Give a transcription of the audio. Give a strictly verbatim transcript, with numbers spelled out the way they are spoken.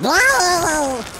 Whoa!